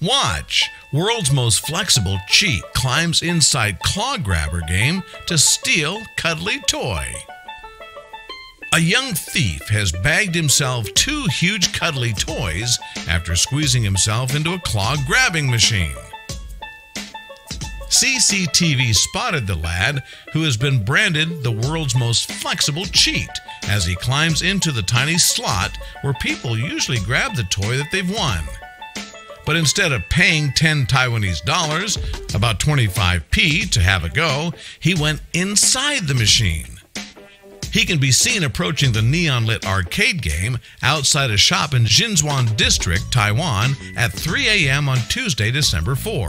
Watch! World's most flexible cheat climbs inside claw grabber game to steal cuddly toy. A young thief has bagged himself two huge cuddly toys after squeezing himself into a claw grabbing machine. CCTV spotted the lad, who has been branded the world's most flexible cheat, as he climbs into the tiny slot where people usually grab the toy that they've won. But instead of paying 10 Taiwanese dollars, about 25p, to have a go, he went inside the machine. He can be seen approaching the neon-lit arcade game outside a shop in Xinzhuang District, Taiwan, at 3 a.m. on Tuesday, December 4.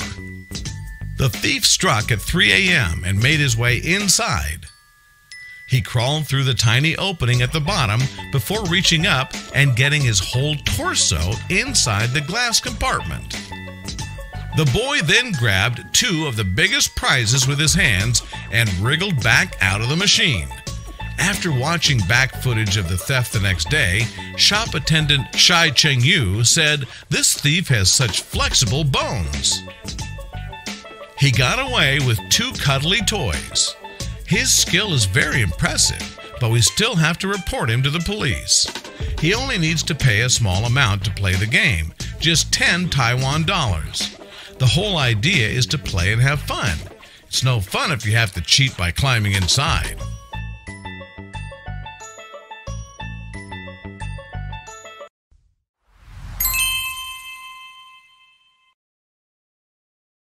The thief struck at 3 a.m. and made his way inside. He crawled through the tiny opening at the bottom before reaching up and getting his whole torso inside the glass compartment. The boy then grabbed two of the biggest prizes with his hands and wriggled back out of the machine. After watching back footage of the theft the next day, shop attendant Shai Cheng Yu said, "This thief has such flexible bones." He got away with two cuddly toys. His skill is very impressive, but we still have to report him to the police. He only needs to pay a small amount to play the game, just 10 Taiwan dollars. The whole idea is to play and have fun. It's no fun if you have to cheat by climbing inside.